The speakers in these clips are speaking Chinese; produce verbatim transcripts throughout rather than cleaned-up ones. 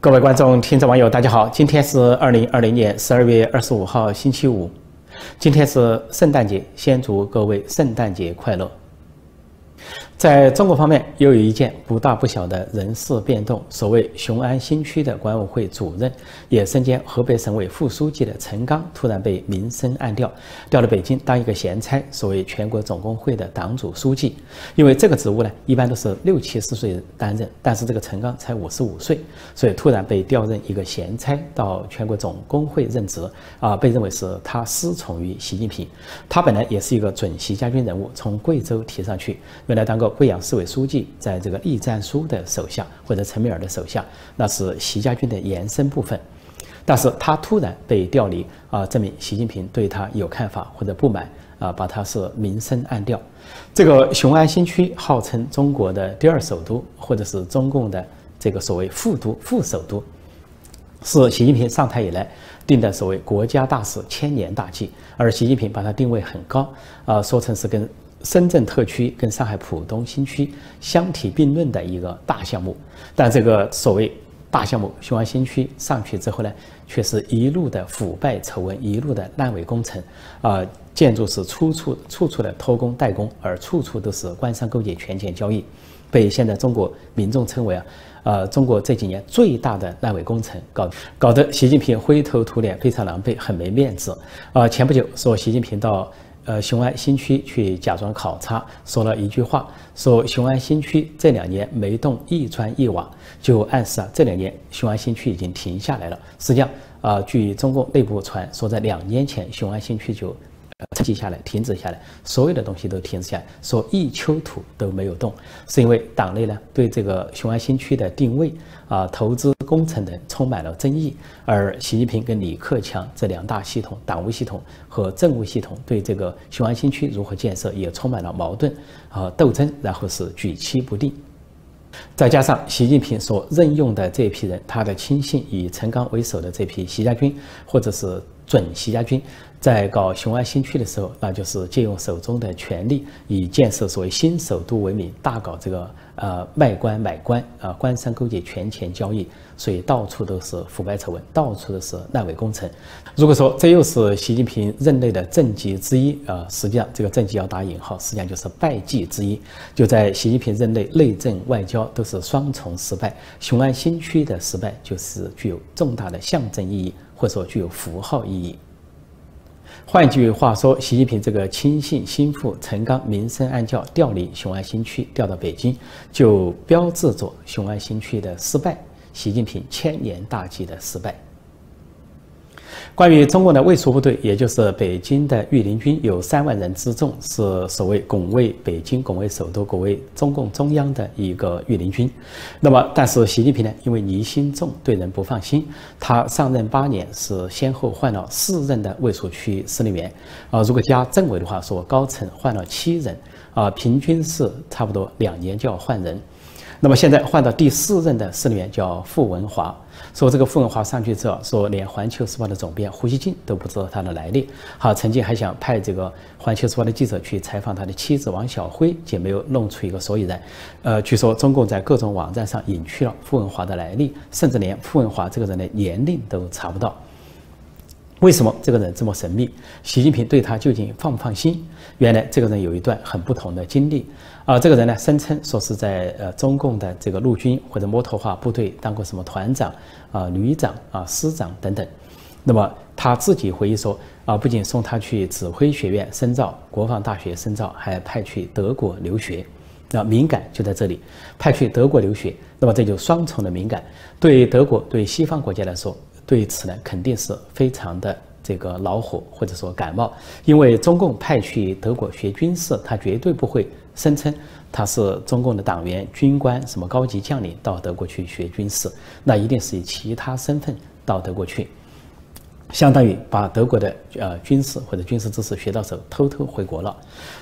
各位观众、听众、网友，大家好！今天是二零二零年十二月二十五号，星期五。今天是圣诞节，先祝各位圣诞节快乐。在中国方面，又有一件不大不小的人事变动。所谓雄安新区的管委会主任，也身兼河北省委副书记的陈刚，突然被民生暗调，调到北京当一个闲差，所谓全国总工会的党组书记。因为这个职务呢，一般都是六七十岁担任，但是这个陈刚才五十五岁，所以突然被调任一个闲差到全国总工会任职，啊，被认为是他师从于习近平。他本来也是一个准习家军人物，从贵州提上去，原来当过贵阳市委书记，在这个栗战书的手下或者陈敏尔的手下，那是习家军的延伸部分。但是他突然被调离，啊，证明习近平对他有看法或者不满，啊，把他是民生暗调。这个雄安新区号称中国的第二首都，或者是中共的这个所谓副都、副首都，是习近平上台以来定的所谓国家大事、千年大计，而习近平把它定位很高，啊，说成是跟深圳特区跟上海浦东新区相提并论的一个大项目，但这个所谓大项目雄安新区上去之后呢，却是一路的腐败丑闻，一路的烂尾工程，啊，建筑是处处处处的偷工代工，而处处都是官商勾结、权钱交易，被现在中国民众称为啊，呃，中国这几年最大的烂尾工程，搞搞得习近平灰头土脸，非常狼狈，很没面子。啊，前不久说习近平到呃，雄安新区去假装考察，说了一句话，说雄安新区这两年没动一砖一瓦，就暗示啊，这两年雄安新区已经停下来了。实际上，啊，据中共内部传说，在两年前雄安新区就沉寂下来，停止下来，所有的东西都停止下来，说一丘土都没有动，是因为党内呢对这个雄安新区的定位啊、投资工程等充满了争议，而习近平跟李克强这两大系统，党务系统和政务系统，对这个雄安新区如何建设也充满了矛盾和斗争，然后是举棋不定。再加上习近平所任用的这批人，他的亲信以陈刚为首的这批习家军，或者是准习家军，在搞雄安新区的时候，那就是借用手中的权力，以建设所谓新首都为名，大搞这个呃卖官买官啊，官商勾结、权钱交易，所以到处都是腐败丑闻，到处都是烂尾工程。如果说这又是习近平任内的政绩之一啊，实际上这个政绩要打引号，实际上就是败绩之一。就在习近平任内，内政外交都是双重失败，雄安新区的失败就是具有重大的象征意义，或者说具有符号意义。换句话说，习近平这个亲信心腹陈刚明声暗叫调离雄安新区，调到北京，就标志着雄安新区的失败，习近平千年大计的失败。关于中共的卫戍部队，也就是北京的御林军，有三万人之众，是所谓拱卫北京、拱卫首都、拱卫中共中央的一个御林军。那么，但是习近平呢，因为疑心重，对人不放心，他上任八年是先后换了四任的卫戍区司令员，啊，如果加政委的话，说高层换了七人，啊，平均是差不多两年就要换人。那么现在换到第四任的司令员叫傅文华，说这个傅文华上去之后，说连《环球时报》的总编胡锡进都不知道他的来历。好，曾经还想派这个《环球时报》的记者去采访他的妻子王晓辉，也没有弄出一个所以然。呃，据说中共在各种网站上隐去了傅文华的来历，甚至连傅文华这个人的年龄都查不到。为什么这个人这么神秘？习近平对他究竟放不放心？原来这个人有一段很不同的经历。啊，这个人呢，声称说是在呃中共的这个陆军或者摩托化部队当过什么团长、啊旅长、啊师长等等。那么他自己回忆说，啊，不仅送他去指挥学院深造、国防大学深造，还派去德国留学。那敏感就在这里，派去德国留学，那么这就双重的敏感。对德国、对西方国家来说，对此呢，肯定是非常的这个恼火，或者说感冒，因为中共派去德国学军事，他绝对不会声称他是中共的党员、军官、什么高级将领到德国去学军事，那一定是以其他身份到德国去，相当于把德国的呃军事或者军事知识学到手，偷偷回国了。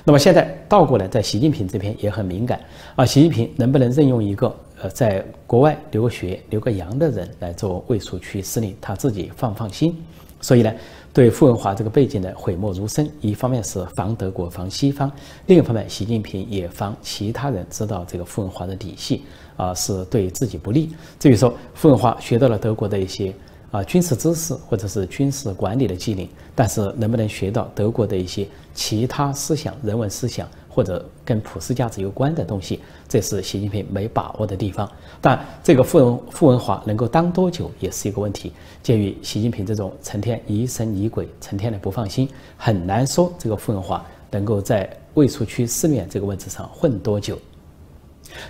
那么现在倒过来，在习近平这边也很敏感啊，习近平能不能任用一个呃在国外留个学、留个洋的人来做卫戍区司令，他自己放放心？所以呢，对傅文华这个背景的讳莫如深。一方面是防德国、防西方，另一方面，习近平也防其他人知道这个傅文华的底细，啊，是对自己不利。至于说傅文华学到了德国的一些啊军事知识或者是军事管理的技能，但是能不能学到德国的一些其他思想、人文思想？ 或者跟普世价值有关的东西，这是习近平没把握的地方。但这个傅文傅文华能够当多久也是一个问题。鉴于习近平这种成天疑神疑鬼、成天的不放心，很难说这个傅文华能够在卫戍区四面这个位置上混多久。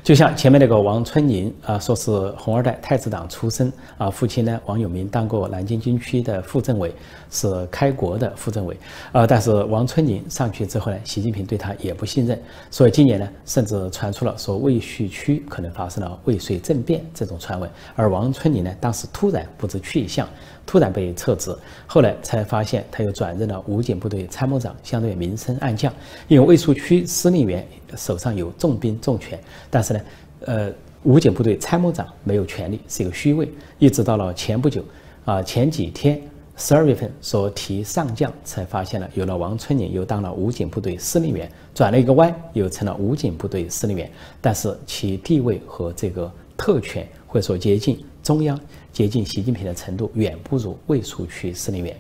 就像前面那个王春银啊，说是红二代、太子党出身啊，父亲呢王有民当过南京军区的副政委，是开国的副政委。呃，但是王春银上去之后呢，习近平对他也不信任，所以今年呢，甚至传出了说卫戍区可能发生了未遂政变这种传闻。而王春银呢，当时突然不知去向，突然被撤职，后来才发现他又转任了武警部队参谋长，相对明升暗降，因为卫戍区司令员手上有重兵重权。 但是呢，呃，武警部队参谋长没有权力，是一个虚位。一直到了前不久，啊，前几天十二月份说提上将，才发现了有了王春银又当了武警部队司令员，转了一个弯又成了武警部队司令员。但是其地位和这个特权，或者说接近中央、接近习近平的程度，远不如卫戍区司令员。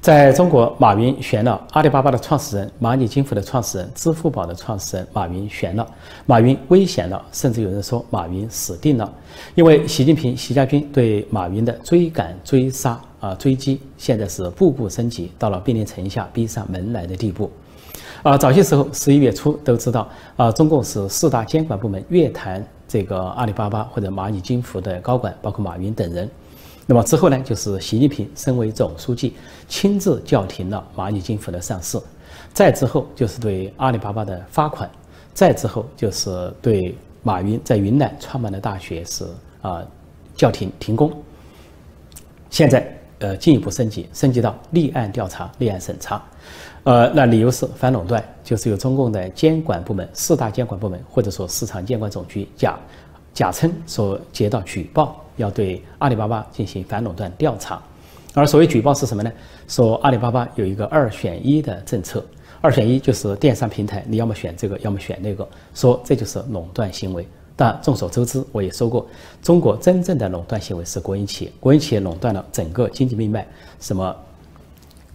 在中国，马云选了阿里巴巴的创始人、蚂蚁金服的创始人、支付宝的创始人，马云选了，马云危险了，甚至有人说马云死定了，因为习近平、习家军对马云的追赶、追杀啊、追击，现在是步步升级，到了兵临城下、逼上门来的地步。 啊，早些时候，十一月初都知道，啊，中共是四大监管部门约谈这个阿里巴巴或者蚂蚁金服的高管，包括马云等人。 那么之后呢，就是习近平身为总书记，亲自叫停了蚂蚁金服的上市；再之后就是对阿里巴巴的罚款；再之后就是对马云在云南创办的大学是啊叫停停工。现在呃进一步升级，升级到立案调查、立案审查。 呃，那理由是反垄断，就是由中共的监管部门四大监管部门或者说市场监管总局假假称所接到举报，要对阿里巴巴进行反垄断调查。而所谓举报是什么呢？说阿里巴巴有一个二选一的政策，二选一就是电商平台，你要么选这个，要么选那个，说这就是垄断行为。 但众所周知，我也说过，中国真正的垄断行为是国营企业，国营企业垄断了整个经济命脉，什么？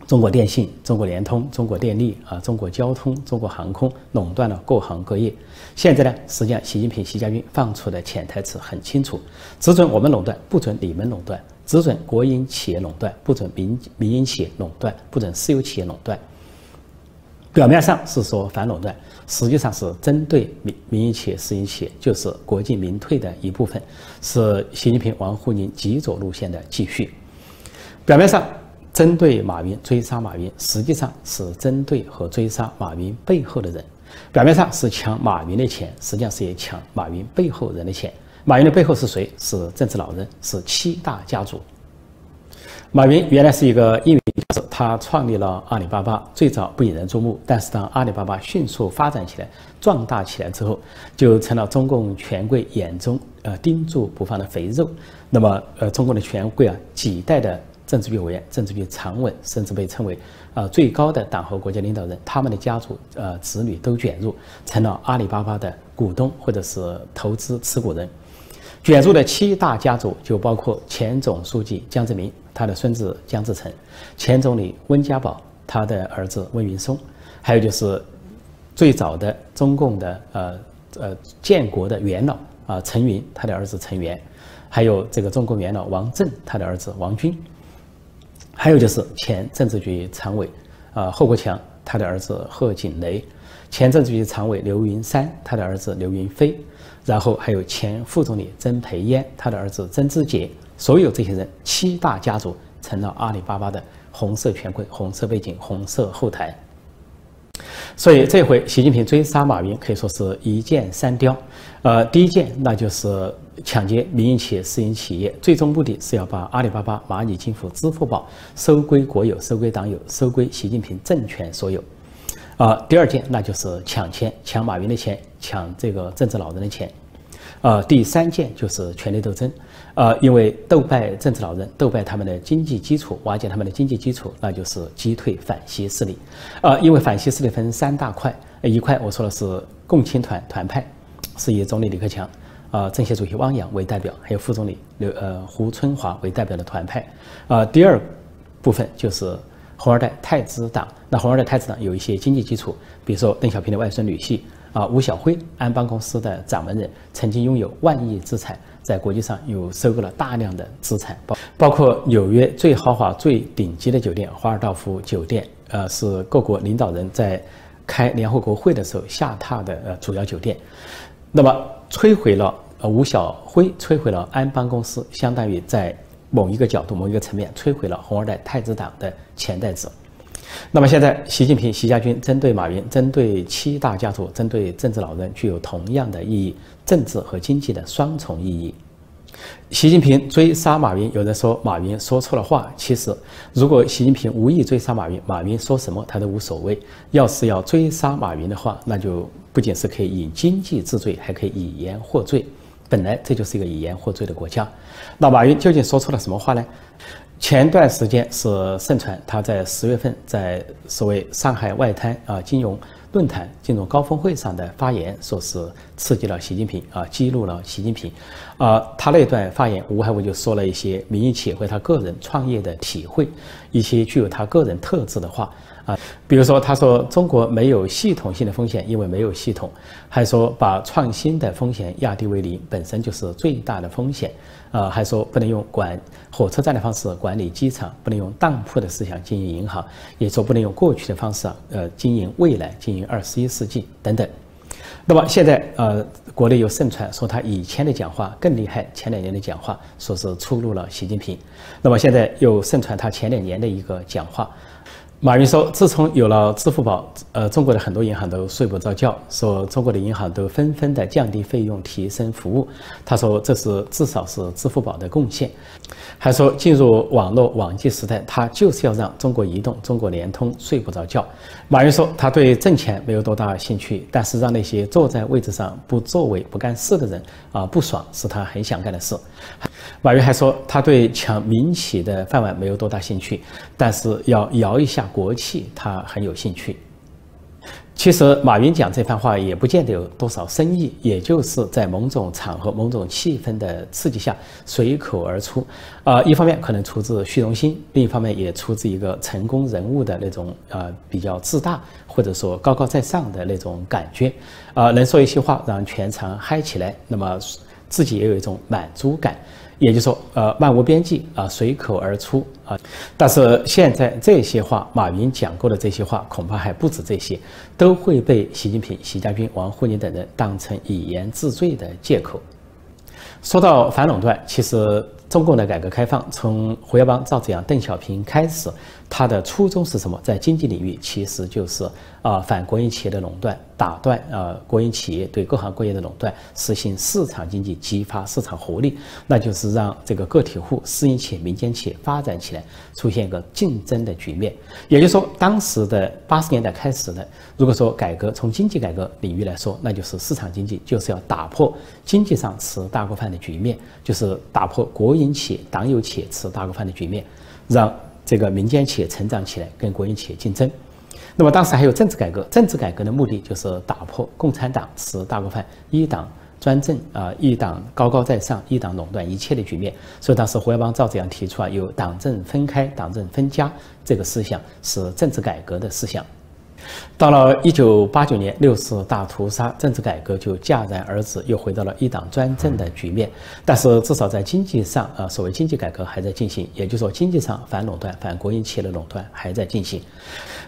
中国电信、中国联通、中国电力啊、中国交通、中国航空垄断了各行各业。现在呢，实际上习近平、习家军放出的潜台词很清楚：只准我们垄断，不准你们垄断；只准国营企业垄断，不准民民营企业垄断，不准私有企业垄断。表面上是说反垄断，实际上是针对民民营企业、私营企业，就是国进民退的一部分，是习近平、王沪宁极左路线的继续。表面上。 针对马云追杀马云，实际上是针对和追杀马云背后的人。表面上是抢马云的钱，实际上是也抢马云背后人的钱。马云的背后是谁？是政治老人，是七大家族。马云原来是一个英语教授，他创立了阿里巴巴，最早不引人注目。但是当阿里巴巴迅速发展起来、壮大起来之后，就成了中共权贵眼中呃盯住不放的肥肉。那么呃，中共的权贵啊，几代的。 政治局委员、政治局常委，甚至被称为呃最高的党和国家领导人，他们的家族呃子女都卷入，成了阿里巴巴的股东或者是投资持股人。卷入的七大家族就包括前总书记江泽民，他的孙子江志成；前总理温家宝，他的儿子温云松；还有就是最早的中共的呃呃建国的元老啊陈云，他的儿子陈元；还有这个中共元老王震，他的儿子王军。 还有就是前政治局常委，呃，贺国强他的儿子贺锦雷，前政治局常委刘云山他的儿子刘云飞，然后还有前副总理曾培燕他的儿子曾志杰，所有这些人七大家族成了阿里巴巴的红色权贵、红色背景、红色后台。所以这回习近平追杀马云可以说是一箭三雕，呃，第一箭那就是。 抢劫民营企业、私营企业，最终目的是要把阿里巴巴、蚂蚁金服、支付宝收归国有、收归党有、收归习近平政权所有。啊，第二件那就是抢钱，抢马云的钱，抢这个政治老人的钱。呃，第三件就是权力斗争，呃，因为斗败政治老人，斗败他们的经济基础，瓦解他们的经济基础，那就是击退反西势力。呃，因为反西势力分三大块，一块我说的是共青团团派，是以总理李克强、啊政协主席汪洋为代表，还有副总理刘呃胡春华为代表的团派。啊，第二部分就是红二代太子党，那红二代太子党有一些经济基础，比如说邓小平的外孙女婿。 啊，吴晓辉，安邦公司的掌门人，曾经拥有万亿资产，在国际上有收购了大量的资产，包包括纽约最豪华、最顶级的酒店——华尔道夫酒店，呃，是各国领导人在开联合国会的时候下榻的呃主要酒店。那么，摧毁了呃吴晓辉，摧毁了安邦公司，相当于在某一个角度、某一个层面摧毁了红二代太子党的前代者。 那么现在，习近平、习家军针对马云、针对七大家族、针对政治老人，具有同样的意义，政治和经济的双重意义。习近平追杀马云，有人说马云说错了话，其实如果习近平无意追杀马云，马云说什么他都无所谓。要是要追杀马云的话，那就不仅是可以以经济治罪，还可以以言获罪。本来这就是一个以言获罪的国家。那马云究竟说错了什么话呢？ 前段时间是盛传他在十月份在所谓上海外滩啊金融论坛、金融高峰会上的发言，说是刺激了习近平啊，激怒了习近平，啊，他那段发言无外乎就说了一些民营企业和他个人创业的体会，一些具有他个人特质的话啊，比如说他说中国没有系统性的风险，因为没有系统，还说把创新的风险压低为零，本身就是最大的风险。 呃，还说不能用管火车站的方式管理机场，不能用当铺的思想经营银行，也说不能用过去的方式啊，呃，经营未来，经营二十一世纪等等。那么现在呃，国内有盛传说他以前的讲话更厉害，前两年的讲话说是触怒了习近平。那么现在又盛传他前两年的一个讲话。 马云说，自从有了支付宝，呃，中国的很多银行都睡不着觉。说中国的银行都纷纷的降低费用，提升服务。他说这是至少是支付宝的贡献。还说进入网络网际时代，他就是要让中国移动、中国联通睡不着觉。马云说他对挣钱没有多大兴趣，但是让那些坐在位置上不作为、不干事的人啊不爽，是他很想干的事。 马云还说，他对抢民企的饭碗没有多大兴趣，但是要摇一下国企，他很有兴趣。其实马云讲这番话也不见得有多少深意，也就是在某种场合、某种气氛的刺激下随口而出。啊，一方面可能出自虚荣心，另一方面也出自一个成功人物的那种啊比较自大或者说高高在上的那种感觉。啊，能说一些话让全场嗨起来，那么自己也有一种满足感。 也就是说，呃，漫无边际啊，随口而出啊。但是现在这些话，马云讲过的这些话，恐怕还不止这些，都会被习近平、习家军、王沪宁等人当成以言治罪的借口。说到反垄断，其实中共的改革开放，从胡耀邦、赵紫阳、邓小平开始，他的初衷是什么？在经济领域，其实就是啊反国营企业的垄断，打断啊国营企业对各行各业的垄断，实行市场经济，激发市场活力，那就是让这个个体户、私营企业、民间企业发展起来，出现一个竞争的局面。也就是说，当时的八十年代开始的，如果说改革从经济改革领域来说，那就是市场经济，就是要打破经济上吃大锅饭的局面，就是打破国营企业、党有企业吃大锅饭的局面，让。 这个民间企业成长起来，跟国营企业竞争。那么当时还有政治改革，政治改革的目的就是打破共产党吃大锅饭、一党专政啊、一党高高在上、一党垄断一切的局面。所以当时胡耀邦、赵紫阳提出啊，有党政分开、党政分家这个思想，是政治改革的思想。 到了一九八九年六四大屠杀，政治改革就戛然而止，又回到了一党专政的局面。但是至少在经济上，啊，所谓经济改革还在进行，也就是说，经济上反垄断、反国营企业的垄断还在进行。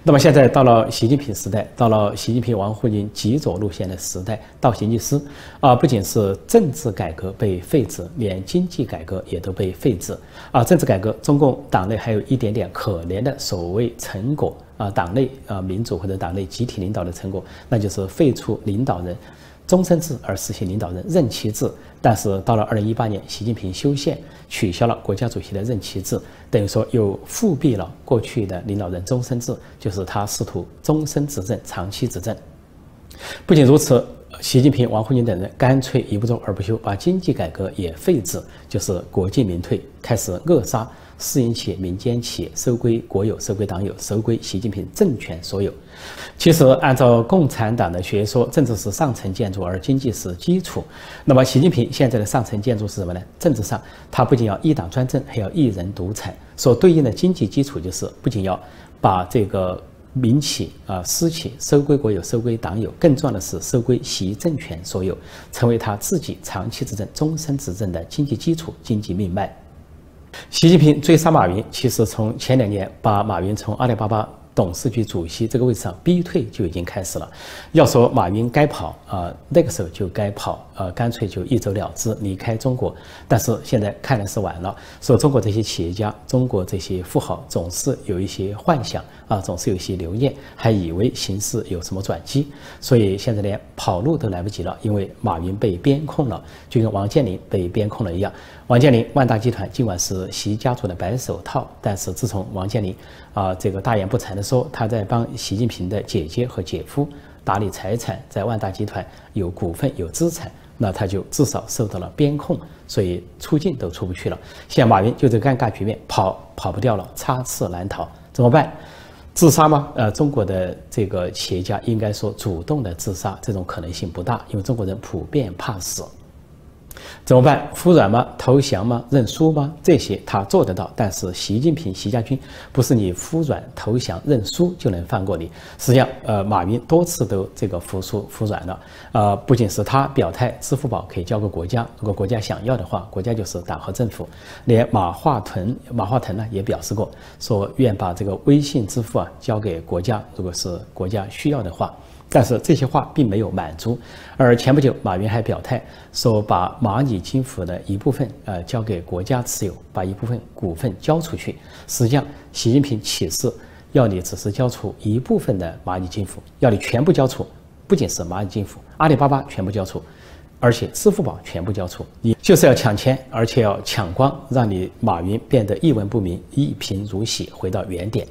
那么现在到了习近平时代，到了习近平、王沪宁极左路线的时代，倒行逆施啊，不仅是政治改革被废止，连经济改革也都被废止啊。政治改革，中共党内还有一点点可怜的所谓成果。 啊，党内啊民主或者党内集体领导的成果，那就是废除领导人终身制而实行领导人任期制。但是到了二零一八年，习近平修宪取消了国家主席的任期制，等于说又复辟了过去的领导人终身制，就是他试图终身执政、长期执政。不仅如此，习近平、王沪宁等人干脆一不做二不休，把经济改革也废止，就是国进民退，开始扼杀私营企业、民间企业，收归国有、收归党有、收归习近平政权所有。其实，按照共产党的学说，政治是上层建筑，而经济是基础。那么，习近平现在的上层建筑是什么呢？政治上，他不仅要一党专政，还要一人独裁。所对应的经济基础就是，不仅要把这个 民企啊、私企收归国有、收归党有，更重要的是收归习政权所有，成为他自己长期执政、终身执政的经济基础、经济命脉。习近平追杀马云，其实从前两年把马云从阿里巴巴 董事局主席这个位置上逼退就已经开始了。要说马云该跑啊，那个时候就该跑啊，干脆就一走了之，离开中国。但是现在看来是晚了。说中国这些企业家、中国这些富豪总是有一些幻想啊，总是有一些留念，还以为形势有什么转机，所以现在连跑路都来不及了，因为马云被边控了，就跟王健林被边控了一样。王健林，万达集团尽管是习家族的白手套，但是自从王健林啊这个大言不惭的 说他在帮习近平的姐姐和姐夫打理财产，在万达集团有股份有资产，那他就至少受到了边控，所以出境都出不去了。现在马云就这尴尬局面，跑跑不掉了，插翅难逃，怎么办？自杀吗？呃，中国的这个企业家应该说主动的自杀这种可能性不大，因为中国人普遍怕死。 怎么办？服软吗？投降吗？认输吗？这些他做得到，但是习近平、习家军不是你服软、投降、认输就能放过你。实际上，呃，马云多次都这个服输、服软了。呃，不仅是他表态，支付宝可以交给国家，如果国家想要的话，国家就是党和政府。连马化腾、马化腾呢也表示过，说愿把这个微信支付啊交给国家，如果是国家需要的话。 但是这些话并没有满足，而前不久马云还表态说，把蚂蚁金服的一部分呃交给国家持有，把一部分股份交出去。实际上，习近平启示要你只是交出一部分的蚂蚁金服，要你全部交出，不仅是蚂蚁金服，阿里巴巴全部交出，而且支付宝全部交出，你就是要抢钱，而且要抢光，让你马云变得一文不名、一贫如洗，回到原点。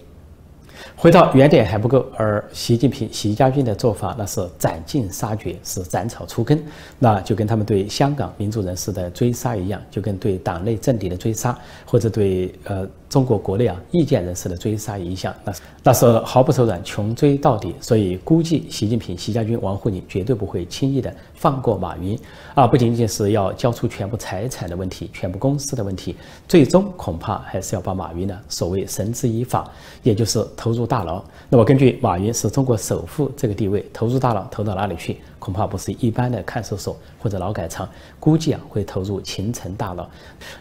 回到原点还不够，而习近平、习家军的做法那是斩尽杀绝，是斩草除根，那就跟他们对香港民主人士的追杀一样，就跟对党内政敌的追杀，或者对呃中国国内啊意见人士的追杀一样，那那是毫不手软，穷追到底。所以估计习近平、习家军、王沪宁绝对不会轻易的放过马云啊！不仅仅是要交出全部财产的问题，全部公司的问题，最终恐怕还是要把马云呢所谓绳之以法，也就是投 入大牢。那么，根据马云是中国首富这个地位，投入大牢投到哪里去？恐怕不是一般的看守所或者劳改场，估计啊会投入秦城大牢。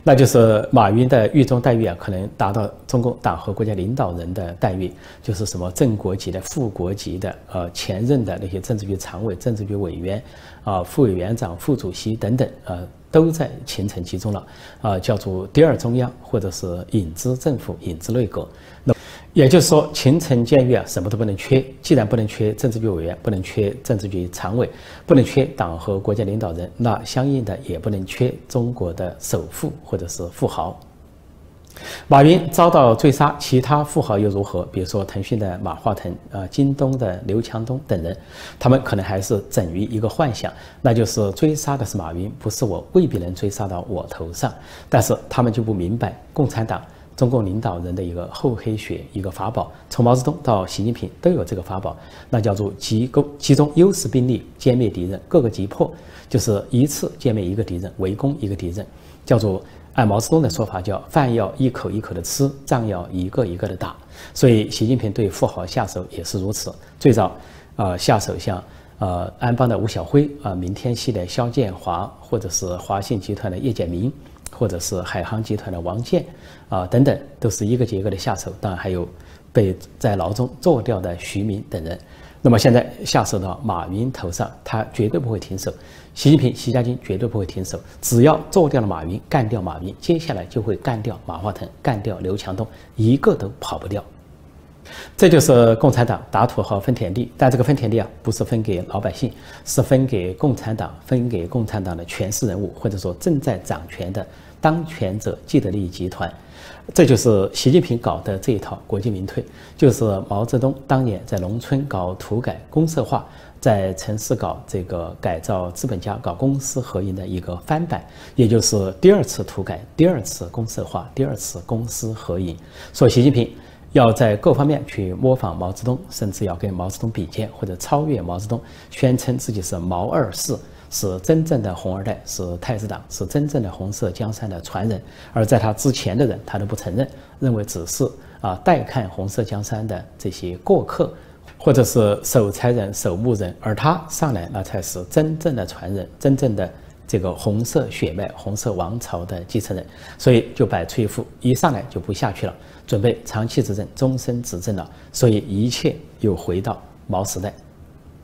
那就是马云的狱中待遇啊，可能达到中共党和国家领导人的待遇，就是什么正国级的、副国级的、呃前任的那些政治局常委、政治局委员、啊副委员长、副主席等等，呃。 都在秦城集中了，啊，叫做第二中央或者是影子政府、影子内阁。那也就是说，秦城监狱啊，什么都不能缺。既然不能缺政治局委员，不能缺政治局常委，不能缺党和国家领导人，那相应的也不能缺中国的首富或者是富豪。 马云遭到追杀，其他富豪又如何？比如说腾讯的马化腾、呃京东的刘强东等人，他们可能还是枕于一个幻想，那就是追杀的是马云，不是我，未必能追杀到我头上。但是他们就不明白，共产党、中共领导人的一个厚黑学、一个法宝，从毛泽东到习近平都有这个法宝，那叫做集中集中优势兵力歼灭敌人，各个击破，就是一次歼灭一个敌人，围攻一个敌人，叫做 按毛泽东的说法，叫饭要一口一口的吃，仗要一个一个的打。所以，习近平对富豪下手也是如此。最早，啊，下手像呃安邦的吴晓辉啊，明天系的肖建华，或者是华信集团的叶简明，或者是海航集团的王健啊等等，都是一个接一个的下手。当然还有被在牢中做掉的徐明等人。那么现在下手到马云头上，他绝对不会停手。 习近平、习家军绝对不会停手，只要做掉了马云，干掉马云，接下来就会干掉马化腾，干掉刘强东，一个都跑不掉。这就是共产党打土豪分田地，但这个分田地啊，不是分给老百姓，是分给共产党，分给共产党的权势人物，或者说正在掌权的当权者既得利益集团。这就是习近平搞的这一套国进民退，就是毛泽东当年在农村搞土改、公社化，在城市搞这个改造资本家、搞公私合营的一个翻版，也就是第二次土改、第二次公社化、第二次公私合营。所以，习近平要在各方面去模仿毛泽东，甚至要跟毛泽东比肩或者超越毛泽东，宣称自己是毛二世。 是真正的红二代，是太子党，是真正的红色江山的传人。而在他之前的人，他都不承认，认为只是啊代看红色江山的这些过客，或者是守财人、守墓人。而他上来，那才是真正的传人，真正的这个红色血脉、红色王朝的继承人。所以就摆出一副一上来就不下去了，准备长期执政、终身执政了。所以一切又回到毛时代。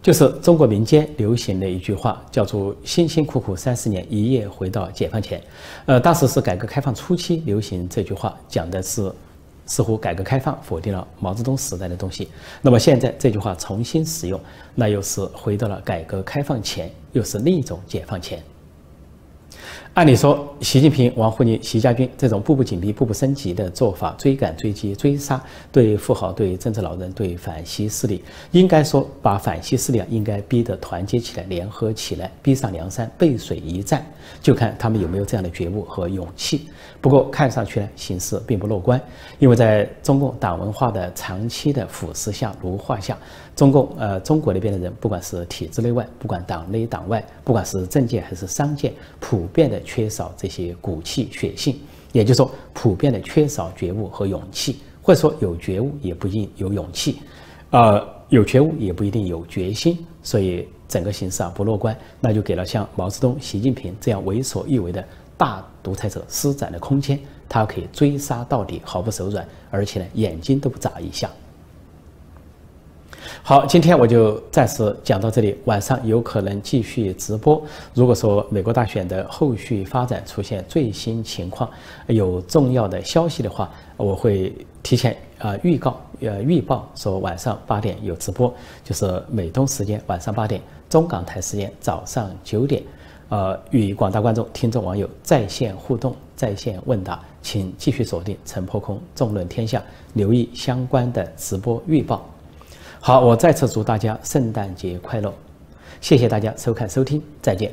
就是中国民间流行的一句话，叫做“辛辛苦苦三十年，一夜回到解放前”。呃，当时是改革开放初期流行这句话，讲的是似乎改革开放否定了毛泽东时代的东西。那么现在这句话重新使用，那又是回到了改革开放前，又是另一种解放前。 按理说，习近平、王沪宁、习家军这种步步紧逼、步步升级的做法，追赶、追击、追杀，对富豪、对政治老人、对反西势力，应该说把反西势力啊，应该逼得团结起来、联合起来，逼上梁山，背水一战。就看他们有没有这样的觉悟和勇气。不过看上去呢，形势并不乐观，因为在中共党文化的长期的腐蚀下、奴化下，中共呃中国那边的人，不管是体制内外，不管党内党外，不管是政界还是商界，普遍的 缺少这些骨气血性，也就是说，普遍的缺少觉悟和勇气，或者说有觉悟也不一定有勇气，呃，有觉悟也不一定有决心，所以整个形势啊不乐观，那就给了像毛泽东、习近平这样为所欲为的大独裁者施展的空间，他可以追杀到底，毫不手软，而且呢眼睛都不眨一下。 好，今天我就暂时讲到这里，晚上有可能继续直播。如果说美国大选的后续发展出现最新情况，有重要的消息的话，我会提前啊预告呃预报说晚上八点有直播，就是美东时间晚上八点，中港台时间早上九点，呃，与广大观众、听众、网友在线互动、在线问答，请继续锁定《陈破空纵论天下》，留意相关的直播预报。 好，我再次祝大家圣诞节快乐！谢谢大家收看收听，再见。